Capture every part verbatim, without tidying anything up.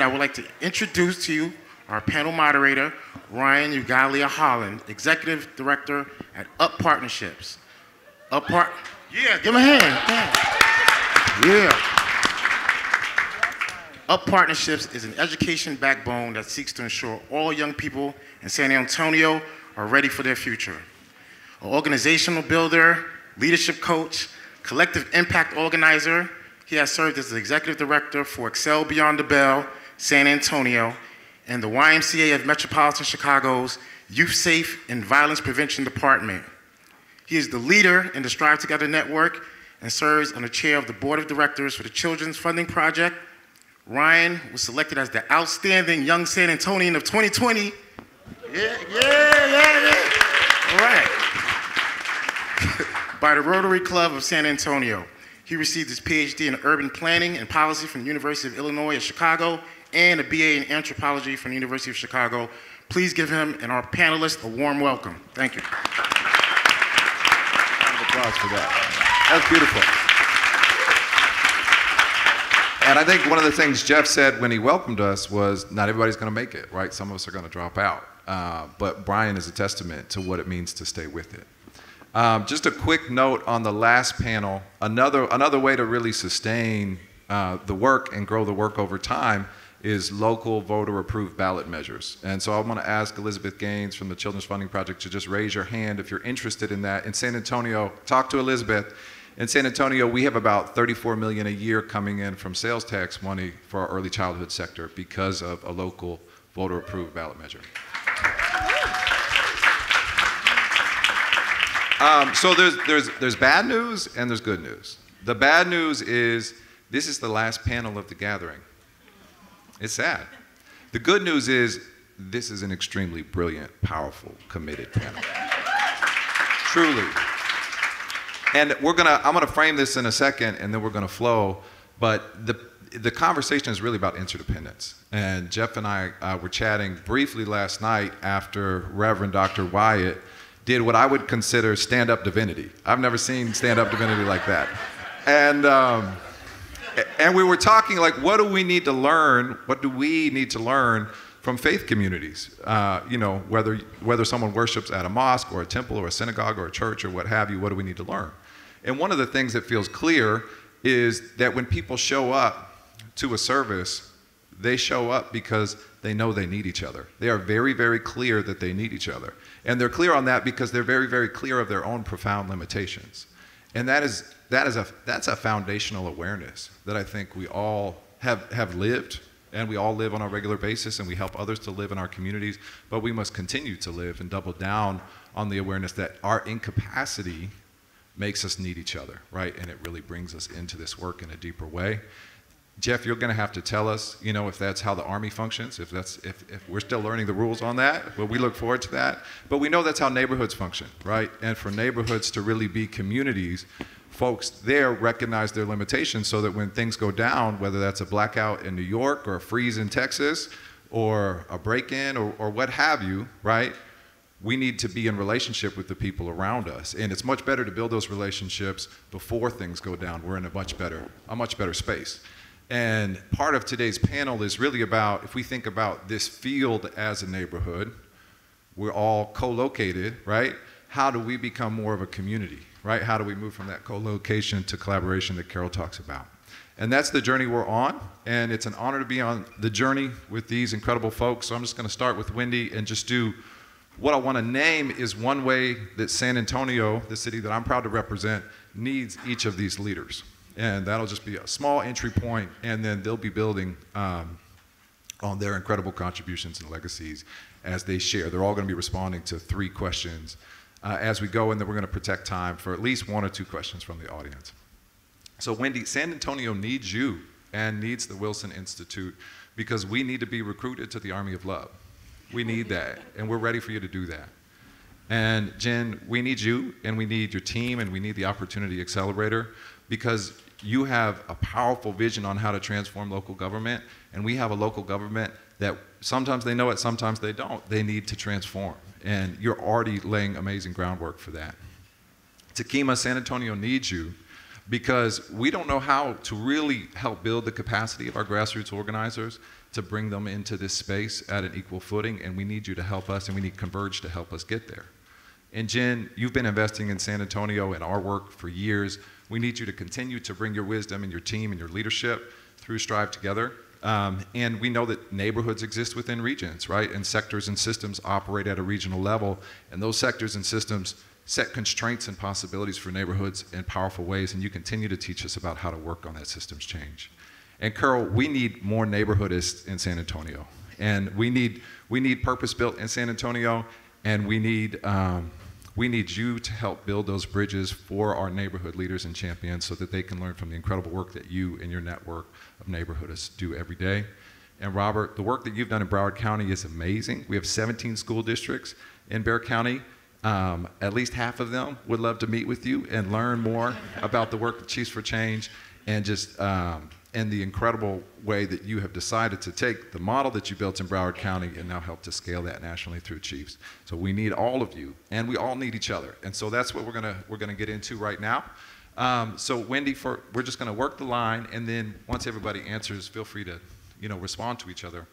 And I would like to introduce to you our panel moderator, Ryan Lugalia-Hollon, Executive Director at U P Partnerships. U P Part, yeah, give him a hand. Yeah. yeah. U P Partnerships is an education backbone that seeks to ensure all young people in San Antonio are ready for their future. An organizational builder, leadership coach, collective impact organizer, he has served as the Executive Director for Excel Beyond the Bell, San Antonio, and the Y M C A of Metropolitan Chicago's Youth Safe and Violence Prevention Department. He is the leader in the Strive Together Network and serves on the chair of the Board of Directors for the Children's Funding Project. Ryan was selected as the Outstanding Young San Antonian of twenty twenty. Yeah, yeah, yeah, yeah. All right. By the Rotary Club of San Antonio. He received his P H D in urban planning and policy from the University of Illinois at Chicago and a B A in anthropology from the University of Chicago. Please give him and our panelists a warm welcome. Thank you. Round of applause for that. That's beautiful. And I think one of the things Jeff said when he welcomed us was not everybody's going to make it, right? Some of us are going to drop out. Uh, but Bryan is a testament to what it means to stay with it. Um, just a quick note on the last panel, another, another way to really sustain uh, the work and grow the work over time is local voter-approved ballot measures. And so I want to ask Elizabeth Gaines from the Children's Funding Project to just raise your hand if you're interested in that. In San Antonio, talk to Elizabeth. In San Antonio, we have about thirty-four million dollars a year coming in from sales tax money for our early childhood sector because of a local voter-approved ballot measure. Um, so there's, there's, there's bad news and there's good news. The bad news is this is the last panel of the gathering. It's sad. The good news is this is an extremely brilliant, powerful, committed panel. Truly. And we're gonna, I'm gonna frame this in a second and then we're gonna flow, but the, the conversation is really about interdependence. And Jeff and I uh, were chatting briefly last night after Reverend Doctor Wyatt did what I would consider stand-up divinity. I've never seen stand-up divinity like that. And, um, and we were talking like, what do we need to learn? What do we need to learn from faith communities? Uh, you know, whether, whether someone worships at a mosque or a temple or a synagogue or a church or what have you, what do we need to learn? And one of the things that feels clear is that when people show up to a service, they show up because they know they need each other. They are very, very clear that they need each other. And they're clear on that because they're very, very clear of their own profound limitations. And that is, that is a, that's a foundational awareness that I think we all have, have lived, and we all live on a regular basis, and we help others to live in our communities, but we must continue to live and double down on the awareness that our incapacity makes us need each other, right? And it really brings us into this work in a deeper way. Jeff, you're gonna have to tell us, you know, if that's how the Army functions, if that's, if, if we're still learning the rules on that, but we look forward to that. But we know that's how neighborhoods function, right? And for neighborhoods to really be communities, folks there recognize their limitations so that when things go down, whether that's a blackout in New York or a freeze in Texas or a break-in or, or what have you, right? We need to be in relationship with the people around us. And it's much better to build those relationships before things go down. We're in a much better, a much better space. And part of today's panel is really about, if we think about this field as a neighborhood, we're all co-located, right? How do we become more of a community, right? How do we move from that co-location to collaboration that Carol talks about? And that's the journey we're on, and it's an honor to be on the journey with these incredible folks. So I'm just gonna start with Wendy and just do what I wanna name is one way that San Antonio, the city that I'm proud to represent, needs each of these leaders. And that'll just be a small entry point, and then they'll be building um, on their incredible contributions and legacies as they share. They're all going to be responding to three questions uh, as we go, and then we're going to protect time for at least one or two questions from the audience. So Wendy, San Antonio needs you and needs the Wilson Institute because we need to be recruited to the Army of Love. We need that, and we're ready for you to do that. And Jen, we need you, and we need your team, and we need the Opportunity Accelerator because you have a powerful vision on how to transform local government, and we have a local government that sometimes they know it, sometimes they don't. They need to transform, and you're already laying amazing groundwork for that. Takema, San Antonio needs you because we don't know how to really help build the capacity of our grassroots organizers to bring them into this space at an equal footing, and we need you to help us, and we need Converge to help us get there. And Jen, you've been investing in San Antonio and our work for years. We need you to continue to bring your wisdom and your team and your leadership through Strive Together. Um, and we know that neighborhoods exist within regions, right? And sectors and systems operate at a regional level. And those sectors and systems set constraints and possibilities for neighborhoods in powerful ways. And you continue to teach us about how to work on that systems change. And Carol, we need more neighborhoodists in San Antonio. And we need, we need Purpose Built in San Antonio. And we need, um, we need you to help build those bridges for our neighborhood leaders and champions so that they can learn from the incredible work that you and your network of neighborhoodists do every day. And Robert, the work that you've done in Broward County is amazing. We have seventeen school districts in Bexar County. Um, at least half of them would love to meet with you and learn more about the work of Chiefs for Change and just um, and the incredible way that you have decided to take the model that you built in Broward County and now help to scale that nationally through Chiefs. So we need all of you, and we all need each other. And so that's what we're gonna, we're gonna get into right now. Um, so Wendy, for, we're just gonna work the line, and then once everybody answers, feel free to you know, respond to each other.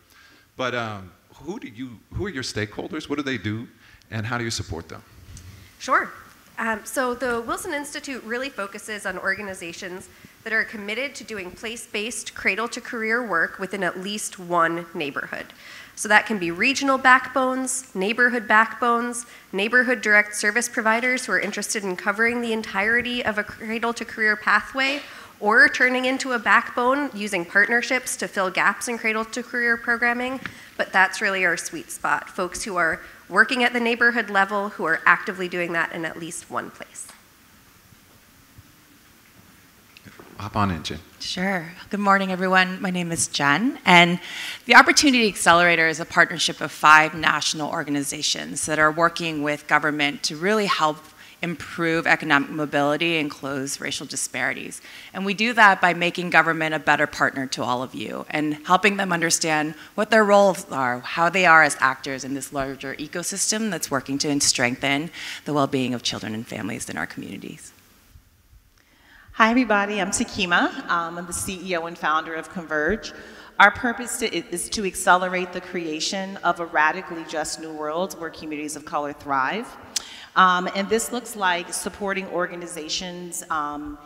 But um, who, do you, who are your stakeholders? What do they do, and how do you support them? Sure. Um, so the Wilson Institute really focuses on organizations that are committed to doing place-based cradle-to-career work within at least one neighborhood. So that can be regional backbones, neighborhood backbones, neighborhood direct service providers who are interested in covering the entirety of a cradle-to-career pathway, or turning into a backbone using partnerships to fill gaps in cradle-to-career programming. But that's really our sweet spot, folks who are working at the neighborhood level who are actively doing that in at least one place. Hop on in, Jen. Sure. Good morning, everyone. My name is Jen, and the Opportunity Accelerator is a partnership of five national organizations that are working with government to really help improve economic mobility and close racial disparities. And we do that by making government a better partner to all of you and helping them understand what their roles are, how they are as actors in this larger ecosystem that's working to strengthen the well-being of children and families in our communities. Hi, everybody. I'm Takema. Um, I'm the C E O and founder of Converge. Our purpose to, is to accelerate the creation of a radically just new world where communities of color thrive. Um, and this looks like supporting organizations, um,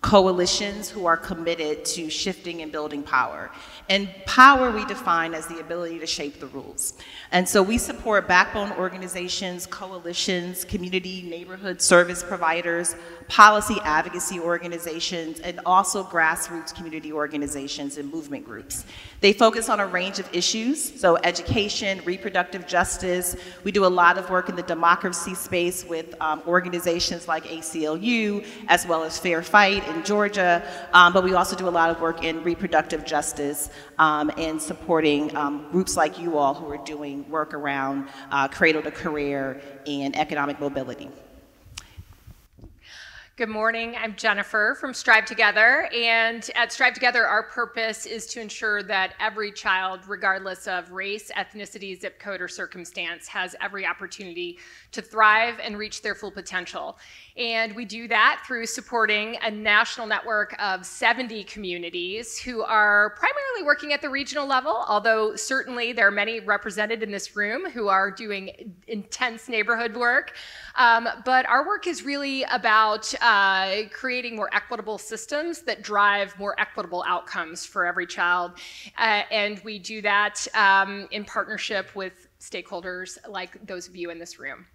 coalitions who are committed to shifting and building power. And power we define as the ability to shape the rules. And so we support backbone organizations, coalitions, community, neighborhood service providers, policy advocacy organizations, and also grassroots community organizations and movement groups. They focus on a range of issues, so education, reproductive justice. We do a lot of work in the democracy space with um, organizations like A C L U, as well as Fair Fight in Georgia, um, but we also do a lot of work in reproductive justice um, and supporting um, groups like you all who are doing work around uh, cradle to career and economic mobility. Good morning, I'm Jennifer from Strive Together, and at Strive Together our purpose is to ensure that every child, regardless of race, ethnicity, zip code, or circumstance, has every opportunity to thrive and reach their full potential. And we do that through supporting a national network of seventy communities who are primarily working at the regional level, although certainly there are many represented in this room who are doing intense neighborhood work. Um, but our work is really about uh, creating more equitable systems that drive more equitable outcomes for every child. Uh, and we do that um, in partnership with stakeholders like those of you in this room.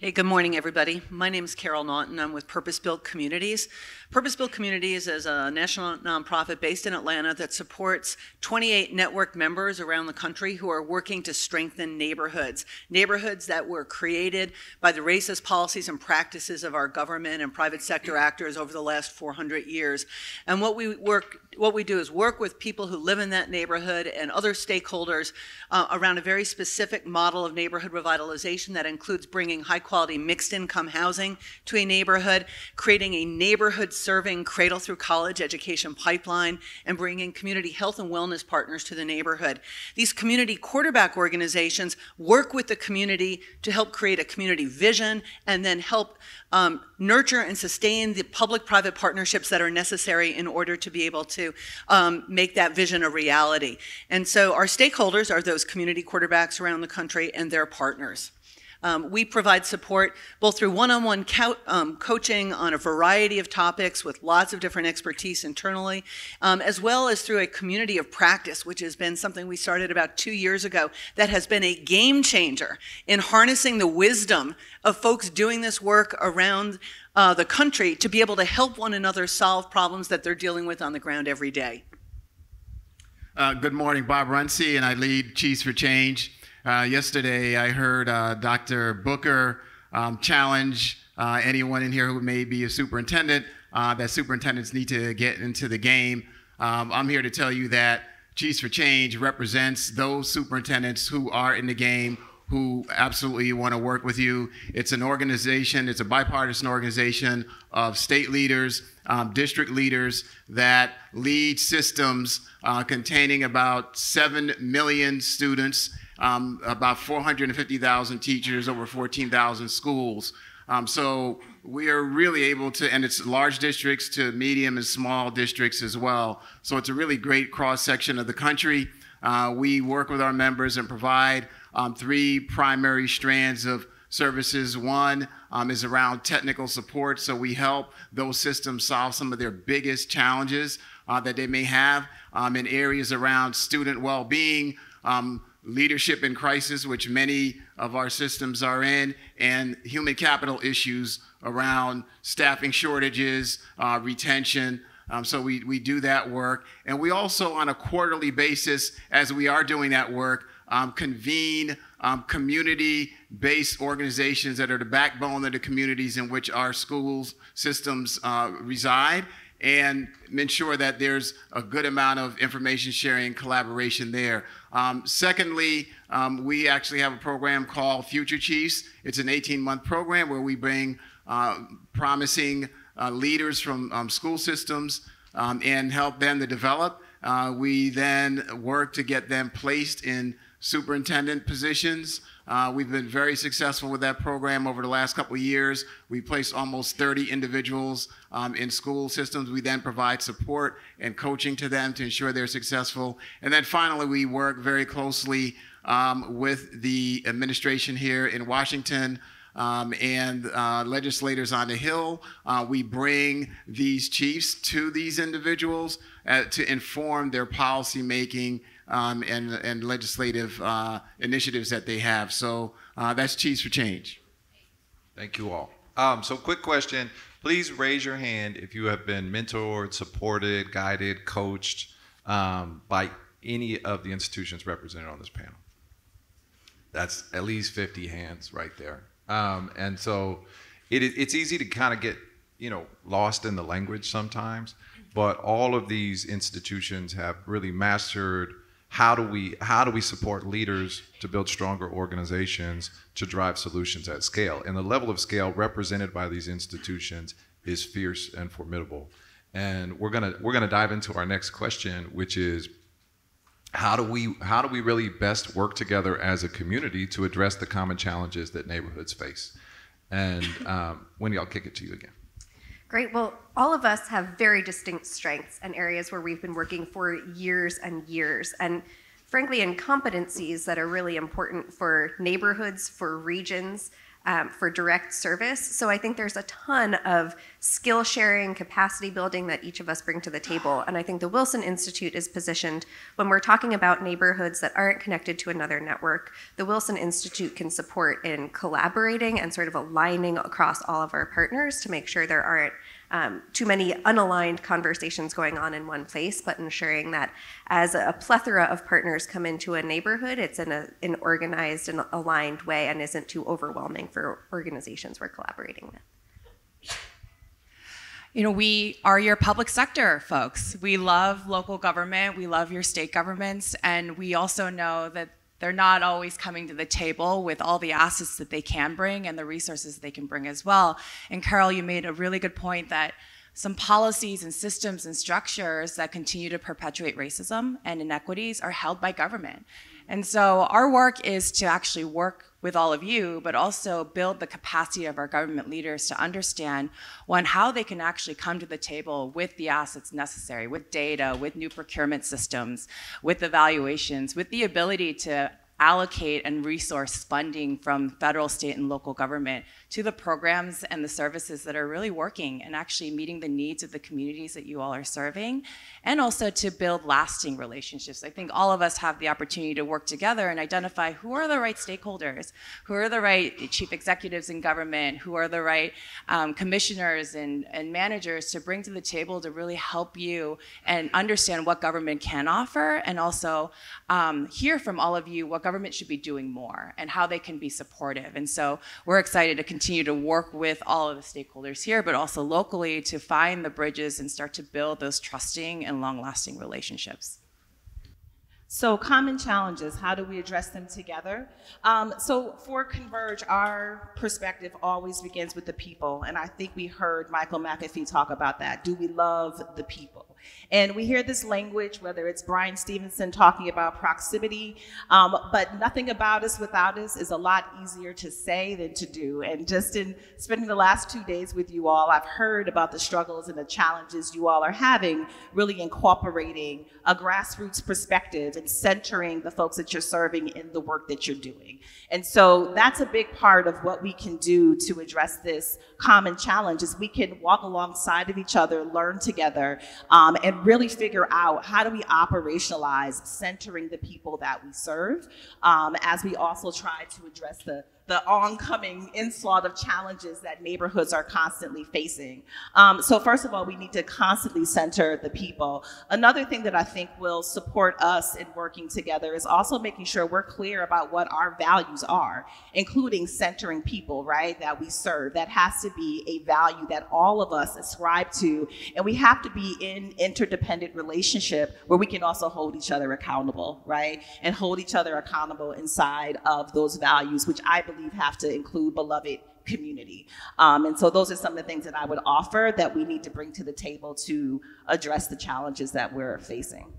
Hey, good morning, everybody. My name is Carol Naughton. I'm with Purpose Built Communities. Purpose Built Communities is a national nonprofit based in Atlanta that supports twenty-eight network members around the country who are working to strengthen neighborhoods, neighborhoods that were created by the racist policies and practices of our government and private sector actors over the last four hundred years. And what we work, what we do is work with people who live in that neighborhood and other stakeholders uh, around a very specific model of neighborhood revitalization that includes bringing high quality high-quality mixed-income housing to a neighborhood, creating a neighborhood-serving cradle-through-college education pipeline, and bringing community health and wellness partners to the neighborhood. These community quarterback organizations work with the community to help create a community vision and then help um, nurture and sustain the public-private partnerships that are necessary in order to be able to um, make that vision a reality. And so our stakeholders are those community quarterbacks around the country and their partners. Um, we provide support both through one-on-one co um, coaching on a variety of topics with lots of different expertise internally, um, as well as through a community of practice, which has been something we started about two years ago that has been a game changer in harnessing the wisdom of folks doing this work around uh, the country to be able to help one another solve problems that they're dealing with on the ground every day. Uh, good morning, Bob Runcie, and I lead Chiefs for Change. Uh, yesterday, I heard uh, Doctor Booker um, challenge uh, anyone in here who may be a superintendent, uh, that superintendents need to get into the game. Um, I'm here to tell you that Chiefs for Change represents those superintendents who are in the game, who absolutely want to work with you. It's an organization, it's a bipartisan organization of state leaders, um, district leaders that lead systems uh, containing about seven million students, Um, about four hundred fifty thousand teachers, over fourteen thousand schools. Um, so we are really able to, and it's large districts to medium and small districts as well. So it's a really great cross-section of the country. Uh, we work with our members and provide um, three primary strands of services. One um, is around technical support. So we help those systems solve some of their biggest challenges uh, that they may have um, in areas around student well-being, um, leadership in crisis, which many of our systems are in, and human capital issues around staffing shortages, uh, retention. Um, so we, we do that work. And we also, on a quarterly basis, as we are doing that work, um, convene um, community-based organizations that are the backbone of the communities in which our schools systems uh, reside, and ensure that there's a good amount of information sharing, collaboration there. Um, secondly, um, we actually have a program called Future Chiefs. It's an eighteen month program where we bring uh, promising uh, leaders from um, school systems um, and help them to develop. Uh, we then work to get them placed in superintendent positions. Uh, we've been very successful with that program over the last couple of years. We placed almost thirty individuals um, in school systems. We then provide support and coaching to them to ensure they're successful. And then finally, we work very closely um, with the administration here in Washington um, and uh, legislators on the Hill. Uh, we bring these chiefs to these individuals uh, to inform their policymaking Um, and, and legislative uh, initiatives that they have. So uh, that's Chiefs for Change. Thank you all. Um, so quick question, please raise your hand if you have been mentored, supported, guided, coached um, by any of the institutions represented on this panel. That's at least fifty hands right there. Um, and so it, it's easy to kind of get, you know, lost in the language sometimes, but all of these institutions have really mastered How do we how do we support leaders to build stronger organizations to drive solutions at scale? And the level of scale represented by these institutions is fierce and formidable. And we're gonna we're gonna dive into our next question, which is how do we how do we really best work together as a community to address the common challenges that neighborhoods face? And um, Wendy, I'll kick it to you again. Great. Well, all of us have very distinct strengths and areas where we've been working for years and years, and frankly, in competencies that are really important for neighborhoods, for regions, um, for direct service. So I think there's a ton of skill sharing, capacity building that each of us bring to the table. And I think the Wilson Institute is positioned when we're talking about neighborhoods that aren't connected to another network. The Wilson Institute can support in collaborating and sort of aligning across all of our partners to make sure there aren't um, too many unaligned conversations going on in one place, but ensuring that as a plethora of partners come into a neighborhood, it's in a, an organized and aligned way and isn't too overwhelming for organizations we're collaborating with. You know, we are your public sector folks. We love local government, we love your state governments, and we also know that they're not always coming to the table with all the assets that they can bring and the resources they can bring as well. And Carol, you made a really good point that some policies and systems and structures that continue to perpetuate racism and inequities are held by government. And so our work is to actually work with all of you, but also build the capacity of our government leaders to understand, one, how they can actually come to the table with the assets necessary, with data, with new procurement systems, with evaluations, with the ability to allocate and resource funding from federal, state, and local government to the programs and the services that are really working and actually meeting the needs of the communities that you all are serving, and also to build lasting relationships. I think all of us have the opportunity to work together and identify who are the right stakeholders, who are the right chief executives in government, who are the right um, commissioners and, and managers to bring to the table to really help you and understand what government can offer, and also um, hear from all of you what government should be doing more and how they can be supportive. And so we're excited to continue to work with all of the stakeholders here, but also locally, to find the bridges and start to build those trusting and long-lasting relationships. So common challenges, how do we address them together? Um, so for Converge, our perspective always begins with the people. And I think we heard Michael McAfee talk about that. Do we love the people? And we hear this language, whether it's Bryan Stevenson talking about proximity, um, but nothing about us without us is a lot easier to say than to do. And just in spending the last two days with you all, I've heard about the struggles and the challenges you all are having, really incorporating a grassroots perspective and centering the folks that you're serving in the work that you're doing. And so that's a big part of what we can do to address this common challenge, is we can walk alongside of each other, learn together, um, and really figure out how do we operationalize centering the people that we serve, um, as we also try to address the, the oncoming onslaught of challenges that neighborhoods are constantly facing. Um, so first of all, we need to constantly center the people. Another thing that I think will support us in working together is also making sure we're clear about what our values are, including centering people, right, that we serve. That has to be a value that all of us ascribe to, and we have to be in interdependent relationship where we can also hold each other accountable, right, and hold each other accountable inside of those values, which I believe have to include beloved community. Um, and so those are some of the things that I would offer that we need to bring to the table to address the challenges that we're facing.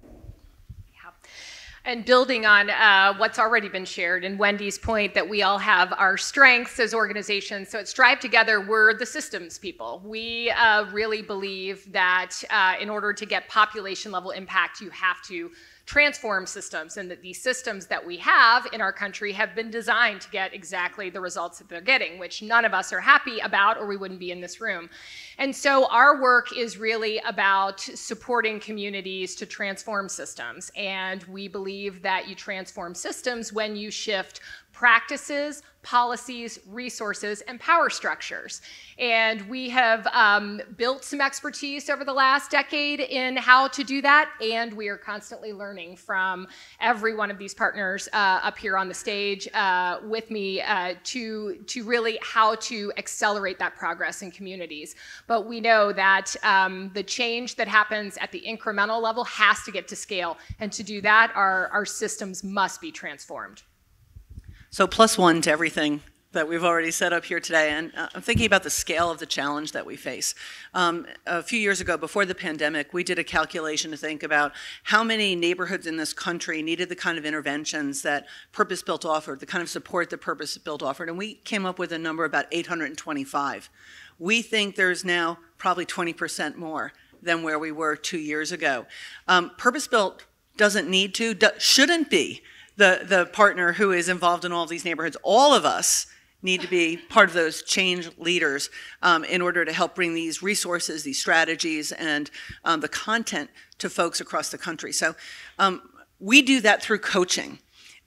And building on uh, what's already been shared, and Wendy's point that we all have our strengths as organizations. So at Strive Together, we're the systems people. We uh, really believe that uh, in order to get population level impact, you have to transform systems, and that these systems that we have in our country have been designed to get exactly the results that they're getting, which none of us are happy about, or we wouldn't be in this room. And so our work is really about supporting communities to transform systems. And we believe that you transform systems when you shift practices, policies, resources, and power structures. And we have um, built some expertise over the last decade in how to do that, and we are constantly learning from every one of these partners uh, up here on the stage uh, with me uh, to, to really how to accelerate that progress in communities. But we know that um, the change that happens at the incremental level has to get to scale, and to do that, our, our systems must be transformed. So plus one to everything that we've already set up here today, and uh, I'm thinking about the scale of the challenge that we face. Um, a few years ago, before the pandemic, we did a calculation to think about how many neighborhoods in this country needed the kind of interventions that Purpose Built offered, the kind of support that Purpose Built offered, and we came up with a number about eight hundred twenty-five. We think there's now probably twenty percent more than where we were two years ago. Um, Purpose Built doesn't need to, do, shouldn't be The, the partner who is involved in all of these neighborhoods. All of us need to be part of those change leaders um, in order to help bring these resources, these strategies, and um, the content to folks across the country. So um, we do that through coaching.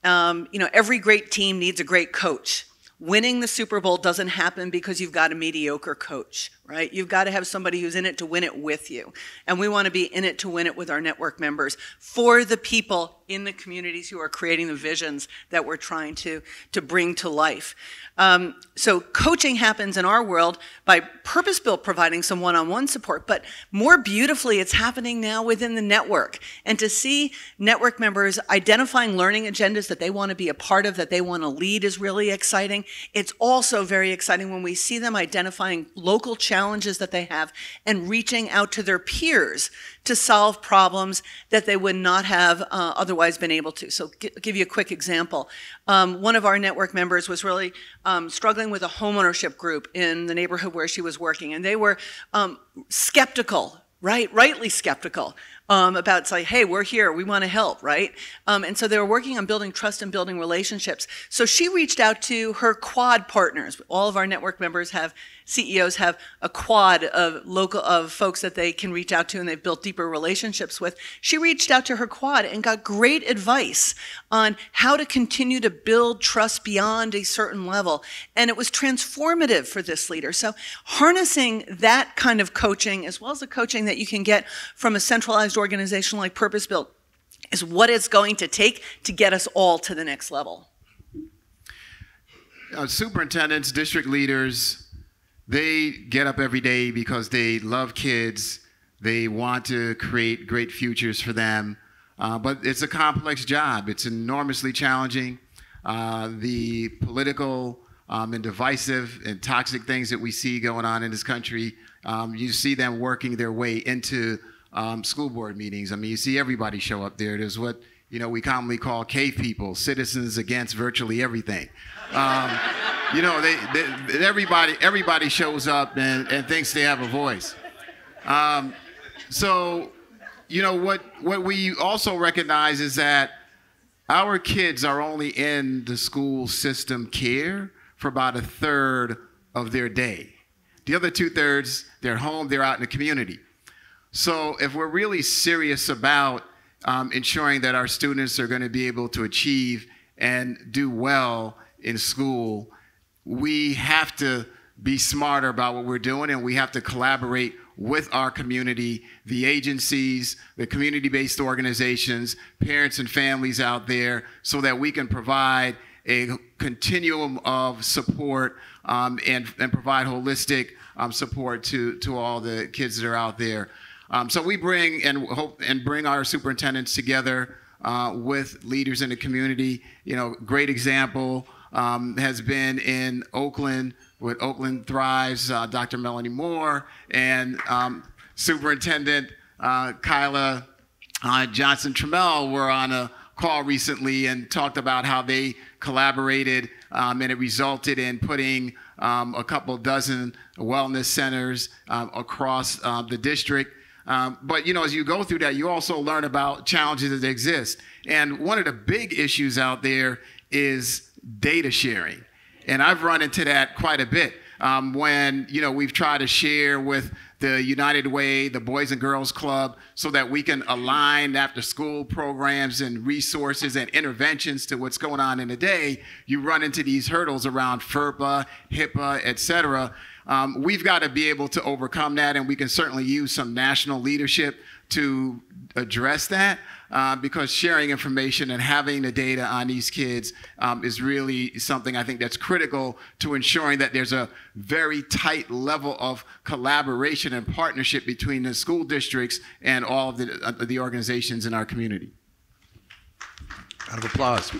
Um, you know, every great team needs a great coach. Winning the Super Bowl doesn't happen because you've got a mediocre coach, right? You've got to have somebody who's in it to win it with you. And we want to be in it to win it with our network members, for the people in the communities who are creating the visions that we're trying to, to bring to life. Um, so coaching happens in our world by purpose-built providing some one-on-one support, but more beautifully, it's happening now within the network. And to see network members identifying learning agendas that they want to be a part of, that they want to lead, is really exciting. It's also very exciting when we see them identifying local challenges challenges that they have and reaching out to their peers to solve problems that they would not have uh, otherwise been able to. So g- give you a quick example. Um, one of our network members was really um, struggling with a homeownership group in the neighborhood where she was working, and they were um, skeptical, right? Rightly skeptical um, about, it's like, hey, we're here, we want to help, right? Um, and so they were working on building trust and building relationships. So she reached out to her quad partners. All of our network members have, C E Os have a quad of local, of folks that they can reach out to and they've built deeper relationships with. She reached out to her quad and got great advice on how to continue to build trust beyond a certain level. And it was transformative for this leader. So harnessing that kind of coaching, as well as the coaching that you can get from a centralized organization like Purpose Built, is what it's going to take to get us all to the next level. Uh, superintendents, district leaders, they get up every day because they love kids. They want to create great futures for them. Uh, but it's a complex job. It's enormously challenging. Uh, the political um, and divisive and toxic things that we see going on in this country, um, you see them working their way into um, school board meetings. I mean, you see everybody show up there. There's what you know we commonly call cave people, citizens against virtually everything. Um, You know, they, they, everybody, everybody shows up and, and thinks they have a voice. Um, so, you know, what, what we also recognize is that our kids are only in the school system care for about a third of their day. The other two thirds, they're home, they're out in the community. So if we're really serious about um, ensuring that our students are going to be able to achieve and do well in school, we have to be smarter about what we're doing, and we have to collaborate with our community, the agencies, the community-based organizations, parents and families out there, so that we can provide a continuum of support um, and, and provide holistic um, support to, to all the kids that are out there. Um, so we bring and hope and bring our superintendents together uh, with leaders in the community. You know, great example Um, has been in Oakland with Oakland Thrives, uh, Doctor Melanie Moore, and um, Superintendent uh, Kyla uh, Johnson-Trammell were on a call recently and talked about how they collaborated, um, and it resulted in putting um, a couple dozen wellness centers um, across uh, the district. Um, but, you know, as you go through that, you also learn about challenges that exist. And one of the big issues out there is data sharing. And I've run into that quite a bit um, when, you know, we've tried to share with the United Way, the Boys and Girls Club, so that we can align after school programs and resources and interventions to what's going on in the day. You run into these hurdles around FERPA, HIPAA, et cetera. Um, we've got to be able to overcome that, and we can certainly use some national leadership to address that, uh, because sharing information and having the data on these kids um, is really something I think that's critical to ensuring that there's a very tight level of collaboration and partnership between the school districts and all of the, uh, the organizations in our community. Round of applause.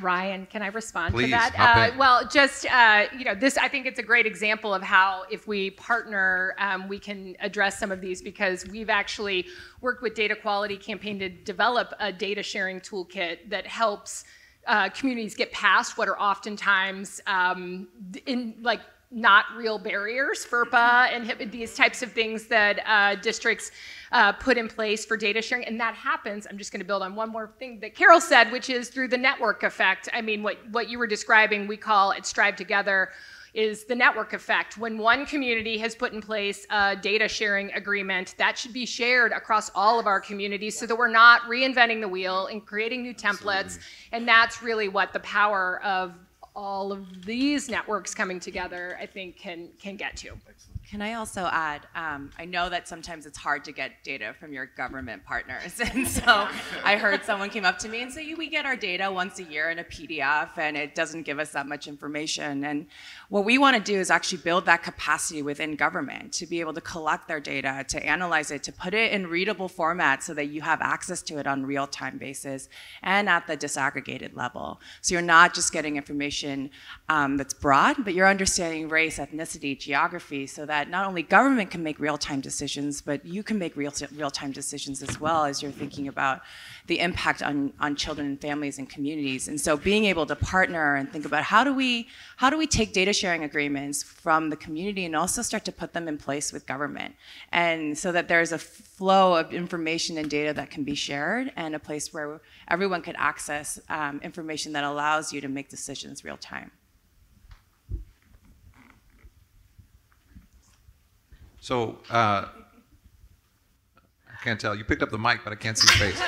Ryan, can I respond Please, to that? Uh, well, just, uh, you know, this, I think it's a great example of how if we partner, um, we can address some of these, because we've actually worked with Data Quality Campaign to develop a data sharing toolkit that helps uh, communities get past what are oftentimes um, in like not real barriers, FERPA and these types of things that uh, districts Uh, put in place for data sharing. And that happens, I'm just going to build on one more thing that Carol said, which is through the network effect. I mean, what, what you were describing, we call at Strive Together, is the network effect. When one community has put in place a data sharing agreement, that should be shared across all of our communities so that we're not reinventing the wheel and creating new templates. Absolutely. And that's really what the power of all of these networks coming together, I think, can can get to. Excellent. Can I also add, um, I know that sometimes it's hard to get data from your government partners. And so I heard someone came up to me and said, we get our data once a year in a P D F, and it doesn't give us that much information. And what we want to do is actually build that capacity within government to be able to collect their data, to analyze it, to put it in readable format so that you have access to it on a real-time basis and at the disaggregated level. So you're not just getting information um, that's broad, but you're understanding race, ethnicity, geography, so that not only government can make real-time decisions, but you can make real, real-time decisions as well as you're thinking about the impact on, on children and families and communities. And so being able to partner and think about how do we, how do we take data sharing agreements from the community and also start to put them in place with government, and so that there's a flow of information and data that can be shared and a place where everyone could access um, information that allows you to make decisions real time. So, uh, I can't tell. You picked up the mic, but I can't see your face.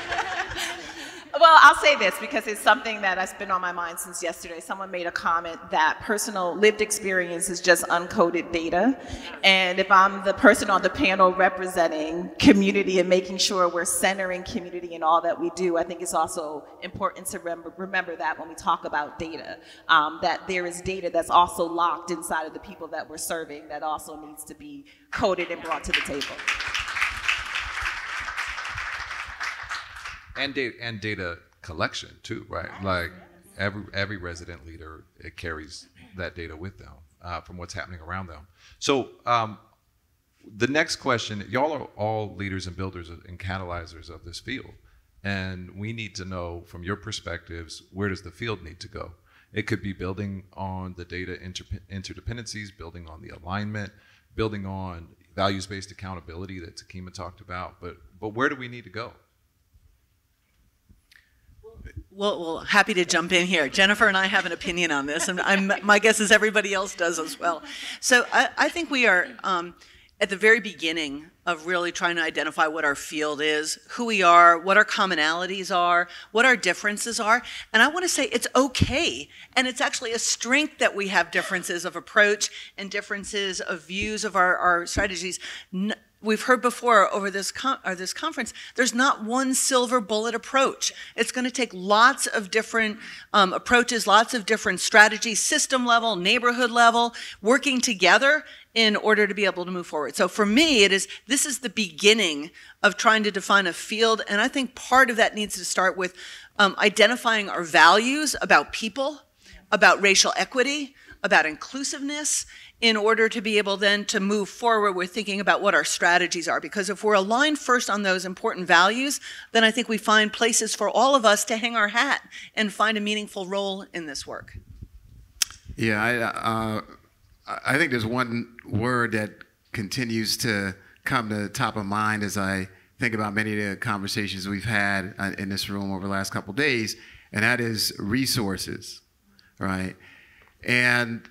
Well, I'll say this because it's something that has been on my mind since yesterday. Someone made a comment that personal lived experience is just uncoded data. And if I'm the person on the panel representing community and making sure we're centering community in all that we do, I think it's also important to remember, remember that when we talk about data, um, that there is data that's also locked inside of the people that we're serving that also needs to be coded and brought to the table. And data, and data collection too, right? Like every every resident leader, it carries that data with them uh, from what's happening around them. So um, the next question, y'all are all leaders and builders and catalyzers of this field. And we need to know from your perspectives, where does the field need to go? It could be building on the data inter interdependencies, building on the alignment, building on values-based accountability that Takema talked about, but, but where do we need to go? Well, well, happy to jump in here. Jennifer and I have an opinion on this, and I'm, my guess is everybody else does as well. So I, I think we are um, at the very beginning of really trying to identify what our field is, who we are, what our commonalities are, what our differences are. And I want to say it's okay, and it's actually a strength that we have differences of approach and differences of views of our, our strategies. N We've heard before over this con or this conference, there's not one silver bullet approach. It's going to take lots of different um, approaches, lots of different strategies, system level, neighborhood level, working together in order to be able to move forward. So for me, it is this is the beginning of trying to define a field. And I think part of that needs to start with um, identifying our values about people, about racial equity, about inclusiveness, in order to be able then to move forward with thinking about what our strategies are. Because if we're aligned first on those important values, then I think we find places for all of us to hang our hat and find a meaningful role in this work. Yeah, I, uh, I think there's one word that continues to come to the top of mind as I think about many of the conversations we've had in this room over the last couple of days, and that is resources, right? And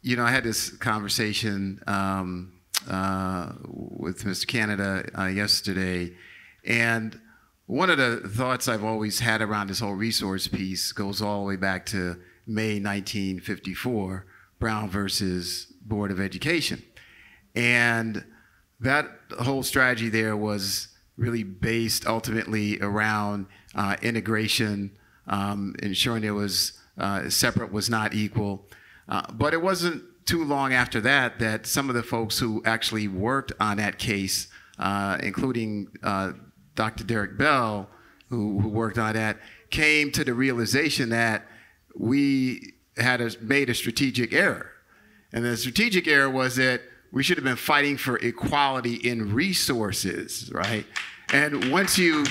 you know, I had this conversation um, uh, with Mister Canada uh, yesterday, and one of the thoughts I've always had around this whole resource piece goes all the way back to May nineteen fifty-four, Brown versus Board of Education. And that whole strategy there was really based ultimately around uh, integration, um, ensuring it was uh, separate was not equal. Uh, but it wasn't too long after that that some of the folks who actually worked on that case, uh, including uh, Doctor Derek Bell, who, who worked on that, came to the realization that we had a, made a strategic error. And the strategic error was that we should have been fighting for equality in resources, right? And once you,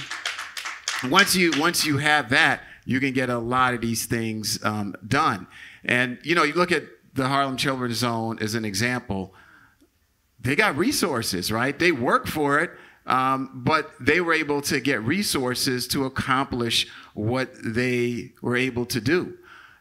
once you, once you have that, you can get a lot of these things um, done. And, you know, you look at the Harlem Children's Zone as an example. They got resources, right? They work for it, um, but they were able to get resources to accomplish what they were able to do.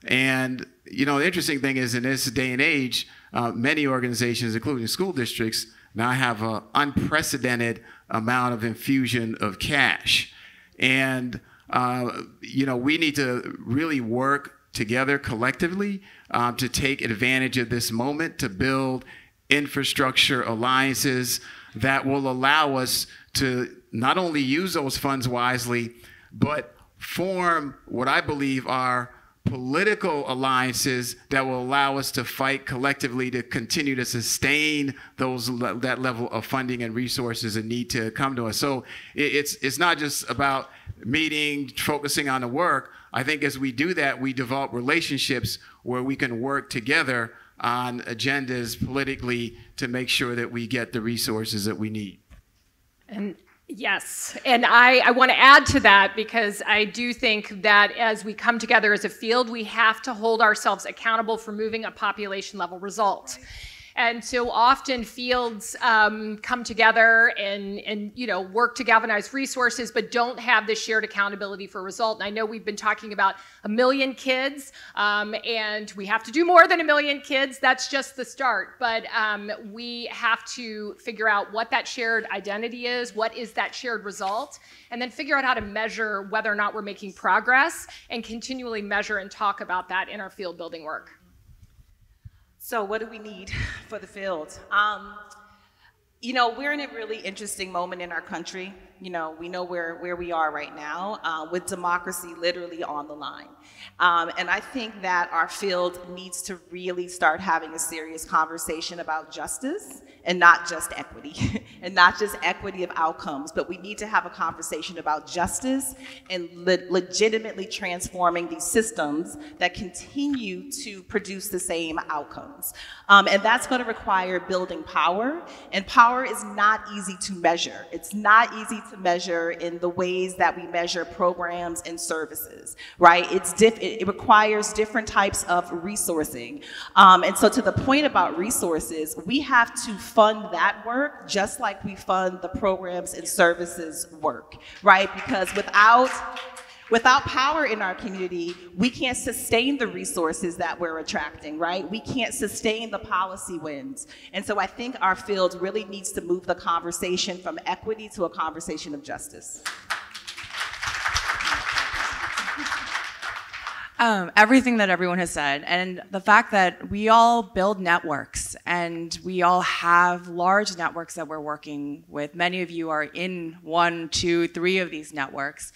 And, you know, the interesting thing is in this day and age, uh, many organizations, including school districts, now have an unprecedented amount of infusion of cash. And, uh, you know, we need to really work together collectively uh, to take advantage of this moment to build infrastructure alliances that will allow us to not only use those funds wisely, but form what I believe are political alliances that will allow us to fight collectively to continue to sustain those le that level of funding and resources that need to come to us. So it, it's, it's not just about meeting, focusing on the work. I think as we do that, we develop relationships where we can work together on agendas politically to make sure that we get the resources that we need. And yes, and I, I want to add to that, because I do think that as we come together as a field, we have to hold ourselves accountable for moving a population level result. Right. And so often fields um, come together and, and you know, work to galvanize resources, but don't have this shared accountability for result. And I know we've been talking about a million kids, um, and we have to do more than a million kids. That's just the start. But um, we have to figure out what that shared identity is, what is that shared result, and then figure out how to measure whether or not we're making progress, and continually measure and talk about that in our field building work. So what do we need for the field? Um, you know, we're in a really interesting moment in our country. You know, we know where, where we are right now uh, with democracy literally on the line. Um, and I think that our field needs to really start having a serious conversation about justice, and not just equity, and not just equity of outcomes, but we need to have a conversation about justice and le legitimately transforming these systems that continue to produce the same outcomes. Um, and that's gonna require building power, and power is not easy to measure. It's not easy to measure in the ways that we measure programs and services, right? It's diff it requires different types of resourcing. Um, and so to the point about resources, we have to fund that work just like we fund the programs and services work, right? Because without without power in our community, we can't sustain the resources that we're attracting, right? We can't sustain the policy wins. And so I think our field really needs to move the conversation from equity to a conversation of justice. Um, everything that everyone has said, and the fact that we all build networks, and we all have large networks that we're working with. Many of you are in one, two, three of these networks.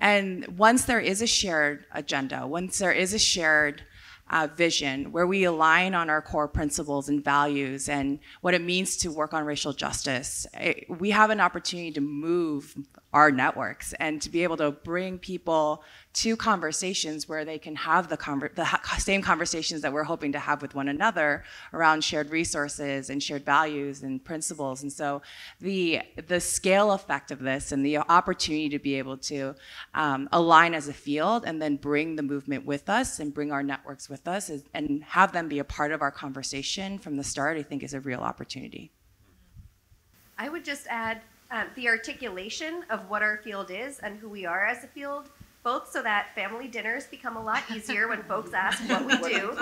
And once there is a shared agenda, once there is a shared uh, vision where we align on our core principles and values and what it means to work on racial justice, it, we have an opportunity to move our networks and to be able to bring people to conversations where they can have the, conver the ha same conversations that we're hoping to have with one another around shared resources and shared values and principles. And so the, the scale effect of this and the opportunity to be able to um, align as a field and then bring the movement with us and bring our networks with us is, and have them be a part of our conversation from the start, I think is a real opportunity. I would just add um, the articulation of what our field is and who we are as a field, both so that family dinners become a lot easier when folks ask what we do,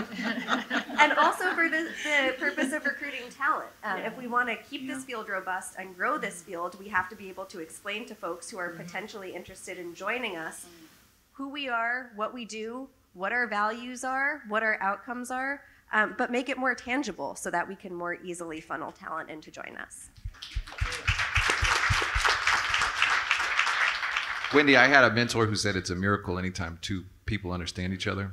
and also for the, the purpose of recruiting talent. Um, if we want to keep this field robust and grow this field, we have to be able to explain to folks who are potentially interested in joining us who we are, what we do, what our values are, what our outcomes are, um, but make it more tangible so that we can more easily funnel talent in to join us. Wendy, I had a mentor who said it's a miracle anytime two people understand each other.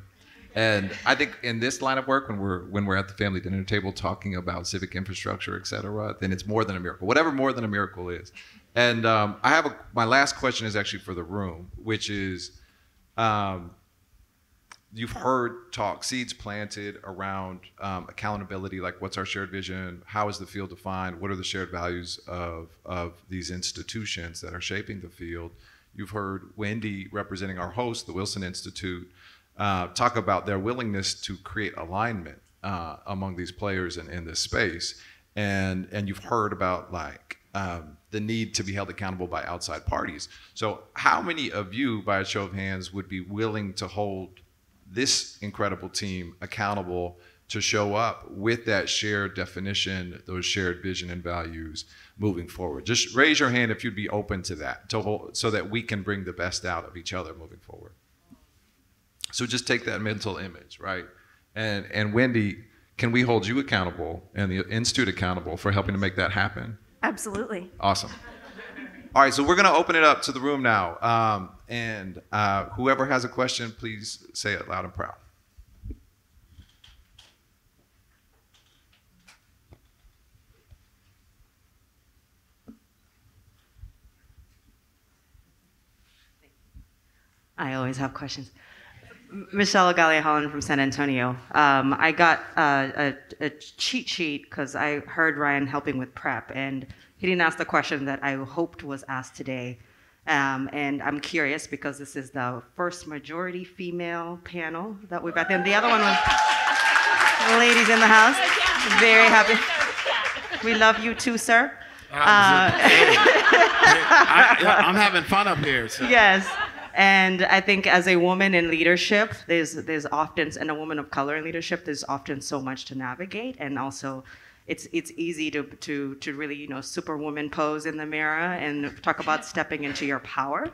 And I think in this line of work, when we're when we're at the family dinner table talking about civic infrastructure, et cetera, then it's more than a miracle, whatever more than a miracle is. And um, I have a, my last question is actually for the room, which is, um, you've heard talk, seeds planted around um, accountability, like what's our shared vision, how is the field defined, what are the shared values of, of these institutions that are shaping the field? You've heard Wendy, representing our host, the Wilson Institute, uh, talk about their willingness to create alignment uh, among these players in, in this space. And, and you've heard about like um, the need to be held accountable by outside parties. So how many of you, by a show of hands, would be willing to hold this incredible team accountable to show up with that shared definition, those shared vision and values moving forward? Just raise your hand if you'd be open to that, to hold, so that we can bring the best out of each other moving forward. So just take that mental image, right? And, and Wendy, can we hold you accountable and the Institute accountable for helping to make that happen? Absolutely. Awesome. All right, so we're gonna open it up to the room now. Um, and uh, whoever has a question, please say it loud and proud. I always have questions. Michelle Lugalia-Hollon from San Antonio. Um, I got uh, a, a cheat sheet because I heard Ryan helping with prep, and he didn't ask the question that I hoped was asked today. Um, and I'm curious because this is the first majority female panel that we've had. And the other one was ladies in the house. Very happy. We love you too, sir. Uh, uh, I, I'm having fun up here. So. Yes. And I think as a woman in leadership, there's there's often, and a woman of color in leadership, there's often so much to navigate, and also it's it's easy to to to really, you know, superwoman pose in the mirror and talk about stepping into your power.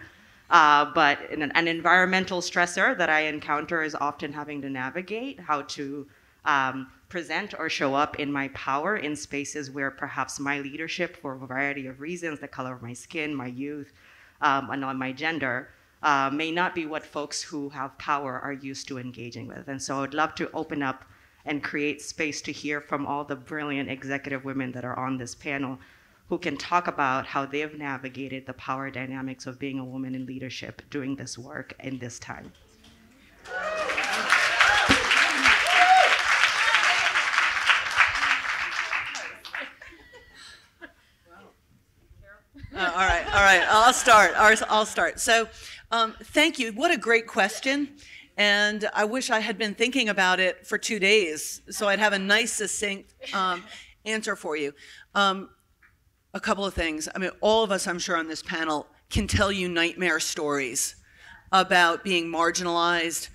Uh, but in an, an environmental stressor that I encounter is often having to navigate how to um, present or show up in my power in spaces where perhaps my leadership, for a variety of reasons, the color of my skin, my youth, um, and on my gender, Uh, may not be what folks who have power are used to engaging with. And so I'd love to open up and create space to hear from all the brilliant executive women that are on this panel who can talk about how they've navigated the power dynamics of being a woman in leadership doing this work in this time. Uh, all right, all right, I'll start, I'll start. So um, thank you, what a great question. And I wish I had been thinking about it for two days so I'd have a nice, succinct um, answer for you. Um, a couple of things. I mean, all of us, I'm sure, on this panel can tell you nightmare stories about being marginalized,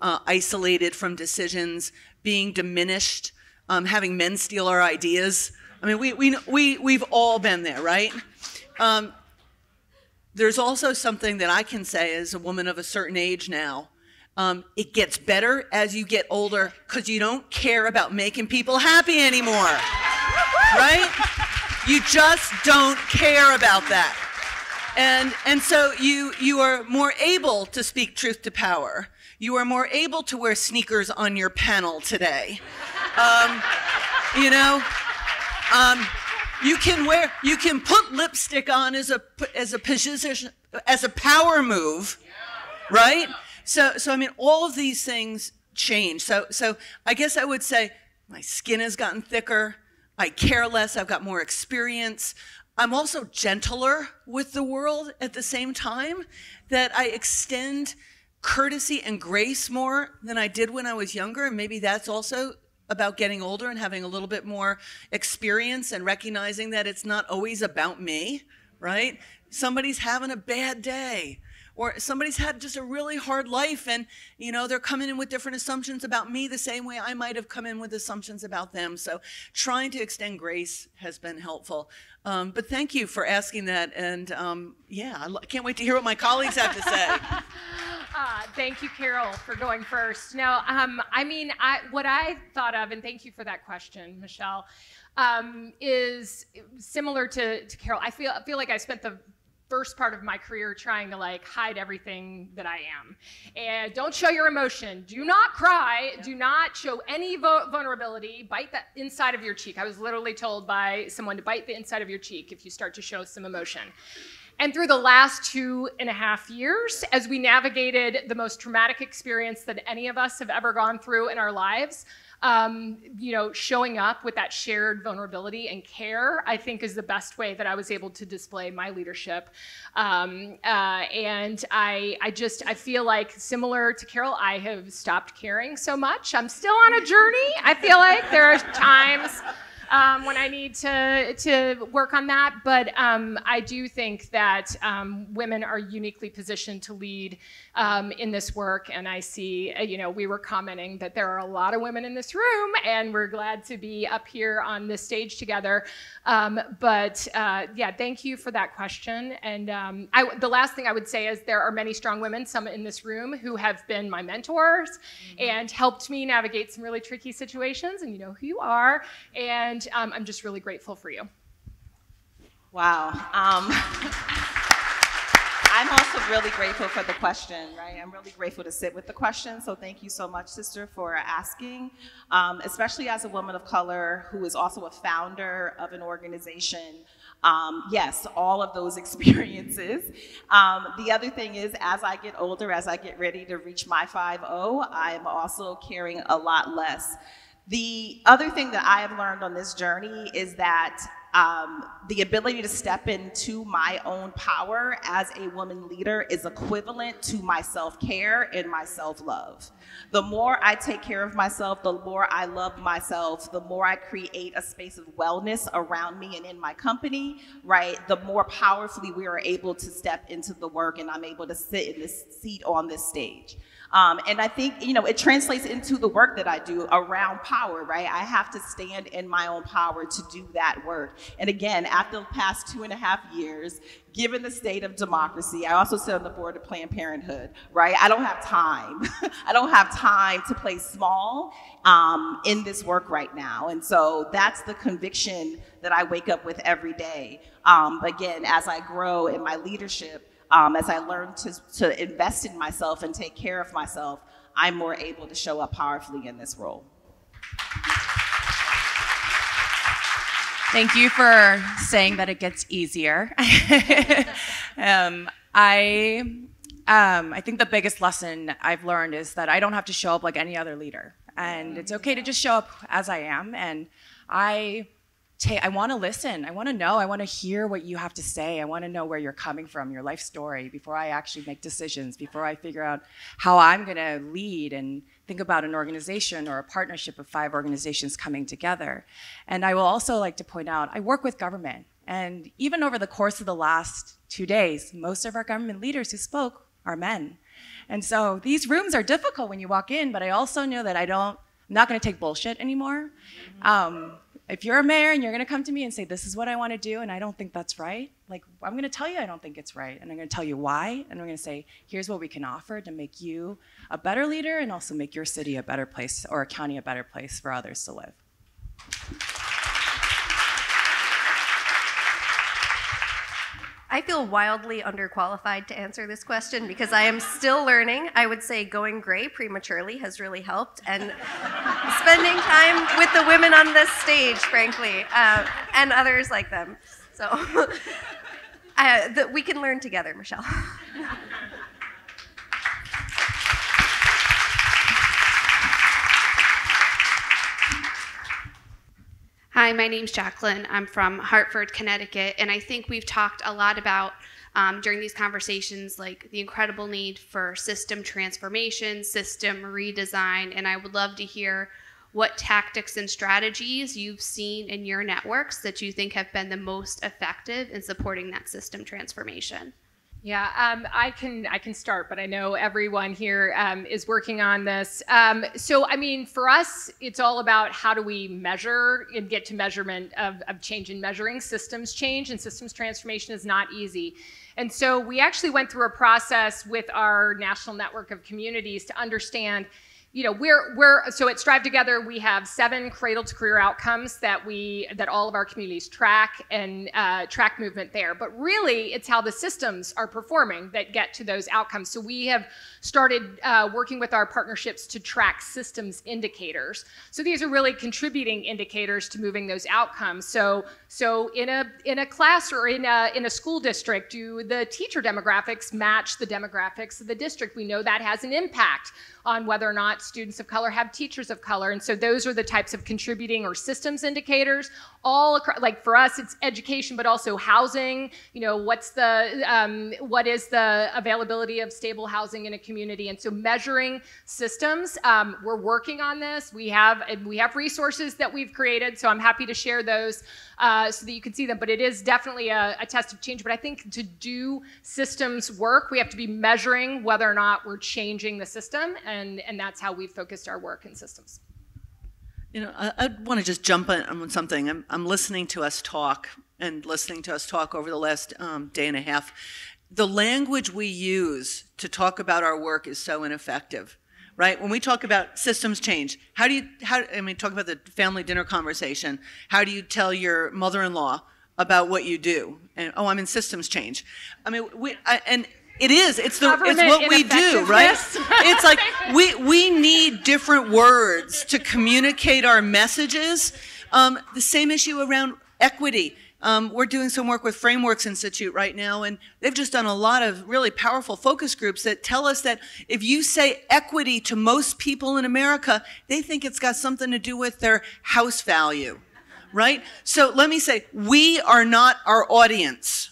uh, isolated from decisions, being diminished, um, having men steal our ideas. I mean, we, we, we, we've all been there, right? Um, there's also something that I can say as a woman of a certain age now. Um, it gets better as you get older because you don't care about making people happy anymore, right? You just don't care about that. And, and so you, you are more able to speak truth to power. You are more able to wear sneakers on your panel today. Um, you know? Um, You can wear, you can put lipstick on as a as a position, as a power move, right? So, so I mean, all of these things change. So, so I guess I would say my skin has gotten thicker. I care less. I've got more experience. I'm also gentler with the world at the same time, that I extend courtesy and grace more than I did when I was younger, and maybe that's also about getting older and having a little bit more experience and recognizing that it's not always about me, right? Somebody's having a bad day, or somebody's had just a really hard life, and you know, they're coming in with different assumptions about me the same way I might have come in with assumptions about them. So trying to extend grace has been helpful. Um, but thank you for asking that, and um, yeah, I can't wait to hear what my colleagues have to say. Uh, thank you, Carol, for going first. Now, um, I mean, I, what I thought of, and thank you for that question, Michelle, um, is similar to, to Carol. I feel, I feel like I spent the first part of my career trying to like hide everything that I am. And don't show your emotion. Do not cry. Yeah. Do not show any vulnerability. Bite the inside of your cheek. I was literally told by someone to bite the inside of your cheek if you start to show some emotion. And through the last two and a half years, as we navigated the most traumatic experience that any of us have ever gone through in our lives, um, you know, showing up with that shared vulnerability and care, I think, is the best way that I was able to display my leadership. Um, uh, and I, I just, I feel like, similar to Carol, I have stopped caring so much. I'm still on a journey. I feel like there are times um, when I need to, to work on that. But um, I do think that um, women are uniquely positioned to lead um, in this work. And I see, you know, we were commenting that there are a lot of women in this room, and we're glad to be up here on this stage together. Um, but uh, yeah, thank you for that question. And um, I, the last thing I would say is there are many strong women, some in this room, who have been my mentors mm-hmm. and helped me navigate some really tricky situations, and you know who you are, and um, I'm just really grateful for you. Wow. Um, I'm also really grateful for the question, right? I'm really grateful to sit with the question, so thank you so much, sister, for asking, um, especially as a woman of color who is also a founder of an organization. Um, yes, all of those experiences. Um, the other thing is, as I get older, as I get ready to reach my five oh, I'm also caring a lot less. The other thing that I have learned on this journey is that um, the ability to step into my own power as a woman leader is equivalent to my self-care and my self-love. The more I take care of myself, the more I love myself, the more I create a space of wellness around me and in my company, right? The more powerfully we are able to step into the work, and I'm able to sit in this seat on this stage. Um, and I think, you know, it translates into the work that I do around power, right? I have to stand in my own power to do that work. And again, after the past two and a half years, given the state of democracy, I also sit on the board of Planned Parenthood, right? I don't have time. I don't have time to play small um, in this work right now. And so that's the conviction that I wake up with every day. Um, again, as I grow in my leadership, um, as I learn to, to invest in myself and take care of myself, I'm more able to show up powerfully in this role. Thank you for saying that it gets easier. um, I, um, I think the biggest lesson I've learned is that I don't have to show up like any other leader. And it's okay to just show up as I am. And I, I want to listen. I want to know. I want to hear what you have to say. I want to know where you're coming from, your life story, before I actually make decisions, before I figure out how I'm going to lead and think about an organization or a partnership of five organizations coming together. And I will also like to point out, I work with government. And even over the course of the last two days, most of our government leaders who spoke are men. And so these rooms are difficult when you walk in, but I also know that I don't, I'm not going to take bullshit anymore. Um, If you're a mayor and you're gonna come to me and say, this is what I wanna do and I don't think that's right, like I'm gonna tell you I don't think it's right, and I'm gonna tell you why, and I'm gonna say, here's what we can offer to make you a better leader and also make your city a better place or a county a better place for others to live. I feel wildly underqualified to answer this question because I am still learning. I would say going gray prematurely has really helped, and spending time with the women on this stage, frankly, uh, and others like them. So uh, that we can learn together, Michelle. Hi, my name's Jacqueline. I'm from Hartford, Connecticut, and I think we've talked a lot about um, during these conversations, like the incredible need for system transformation, system redesign, and I would love to hear what tactics and strategies you've seen in your networks that you think have been the most effective in supporting that system transformation. Yeah, um, I can I can start, but I know everyone here um, is working on this. Um, so, I mean, for us, it's all about how do we measure and get to measurement of, of change, and measuring systems change and systems transformation is not easy. And so we actually went through a process with our national network of communities to understand, you know, we're, we're, so at Strive Together, we have seven cradle to career outcomes that we, that all of our communities track, and uh, track movement there. But really, it's how the systems are performing that get to those outcomes. So we have started uh, working with our partnerships to track systems indicators. So these are really contributing indicators to moving those outcomes. So, so in a, in a class or in a, in a school district, do the teacher demographics match the demographics of the district? We know that has an impact on whether or not not students of color have teachers of color. And so those are the types of contributing or systems indicators. All across, like for us, it's education, but also housing. You know, what's the, um, what is the availability of stable housing in a community? And so measuring systems, um, we're working on this. We have, we have resources that we've created, so I'm happy to share those uh, so that you can see them. But it is definitely a, a test of change. But I think to do systems work, we have to be measuring whether or not we're changing the system, and, and that's how we've focused our work in systems. You know, I, I want to just jump on something. I'm, I'm listening to us talk and listening to us talk over the last um, day and a half. The language we use to talk about our work is so ineffective, right? When we talk about systems change, how do you, how, I mean, talk about the family dinner conversation. How do you tell your mother-in-law about what you do? And, oh, I'm in systems change. I mean, we, I, and it is, it's, the, it's what we do, right? It's like we, we need different words to communicate our messages. Um, the same issue around equity. Um, we're doing some work with Frameworks Institute right now, and they've just done a lot of really powerful focus groups that tell us that if you say equity to most people in America, they think it's got something to do with their house value, right? So let me say, we are not our audience.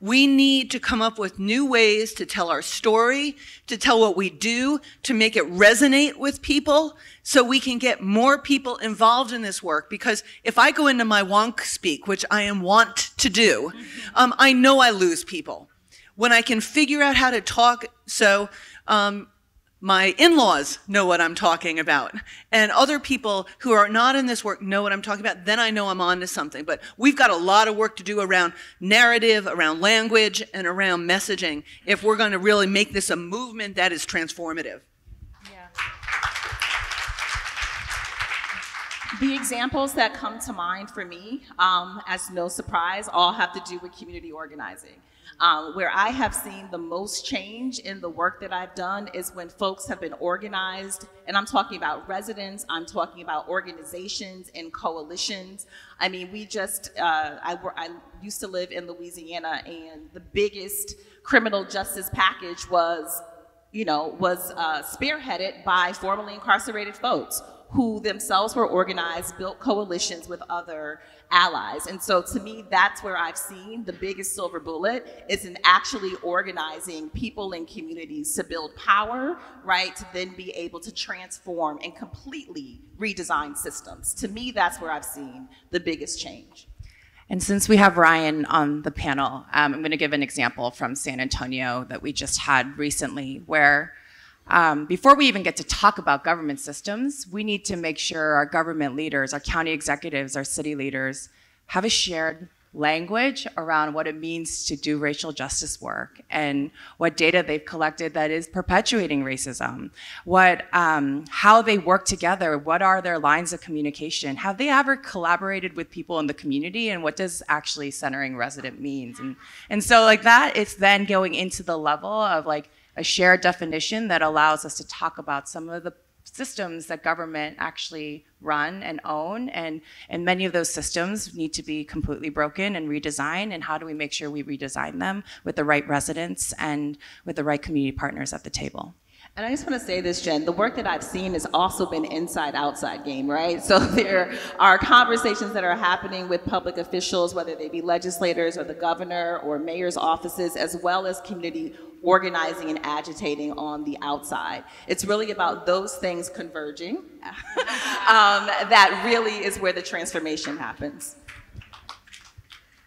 We need to come up with new ways to tell our story, to tell what we do, to make it resonate with people, so we can get more people involved in this work. Because if I go into my wonk speak, which I am wont to do, um, I know I lose people. When I can figure out how to talk, so um, my in-laws know what I'm talking about, and other people who are not in this work know what I'm talking about, then I know I'm onto something. But we've got a lot of work to do around narrative, around language, and around messaging if we're going to really make this a movement that is transformative. Yeah. The examples that come to mind for me, um, as no surprise, all have to do with community organizing. Um, where I have seen the most change in the work that I've done is when folks have been organized, and I'm talking about residents, I'm talking about organizations and coalitions. I mean, we just, uh, I, I used to live in Louisiana, and the biggest criminal justice package was, you know, was uh, spearheaded by formerly incarcerated folks who themselves were organized, built coalitions with other allies. And so to me, that's where I've seen the biggest silver bullet is in actually organizing people and communities to build power, right? To then be able to transform and completely redesign systems. To me, that's where I've seen the biggest change. And since we have Ryan on the panel, um, I'm going to give an example from San Antonio that we just had recently where Um, before we even get to talk about government systems, we need to make sure our government leaders, our county executives, our city leaders have a shared language around what it means to do racial justice work and what data they've collected that is perpetuating racism, what, um, how they work together, what are their lines of communication, have they ever collaborated with people in the community, and what does actually centering resident means. And, and so like that, it's then going into the level of like, a shared definition that allows us to talk about some of the systems that government actually run and own, and, and many of those systems need to be completely broken and redesigned, and how do we make sure we redesign them with the right residents and with the right community partners at the table. And I just want to say this, Jen, the work that I've seen has also been inside-outside game, right? So there are conversations that are happening with public officials, whether they be legislators or the governor or mayor's offices, as well as community organizing and agitating on the outside. It's really about those things converging. um, that really is where the transformation happens.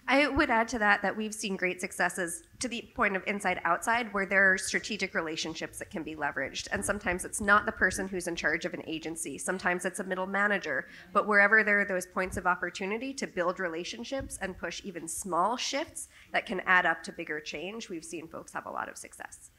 I would add to that that we've seen great successes to the point of inside-outside where there are strategic relationships that can be leveraged. And sometimes it's not the person who's in charge of an agency. Sometimes it's a middle manager. But wherever there are those points of opportunity to build relationships and push even small shifts that can add up to bigger change, we've seen folks have a lot of success.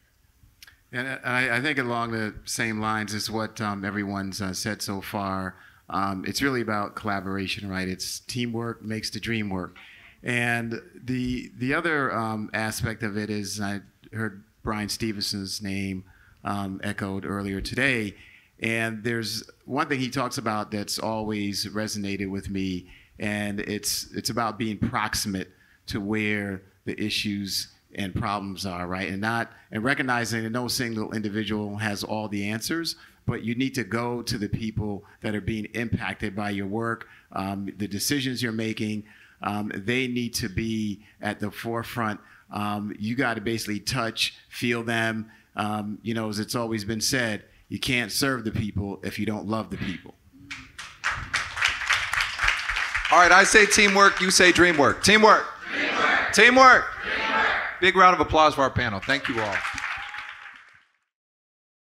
And I, I think along the same lines is what um, everyone's uh, said so far. Um, it's really about collaboration, right? It's teamwork makes the dream work. And the the other um, aspect of it is, I heard Bryan Stevenson's name um, echoed earlier today, and there's one thing he talks about that's always resonated with me, and it's it's about being proximate to where the issues and problems are, right? And not and recognizing that no single individual has all the answers, but you need to go to the people that are being impacted by your work, um, the decisions you're making. Um, they need to be at the forefront. Um, you got to basically touch, feel them. Um, you know, as it's always been said, you can't serve the people if you don't love the people. All right, I say teamwork, you say dream work. Teamwork. Teamwork. Teamwork. Teamwork. Big round of applause for our panel. Thank you all.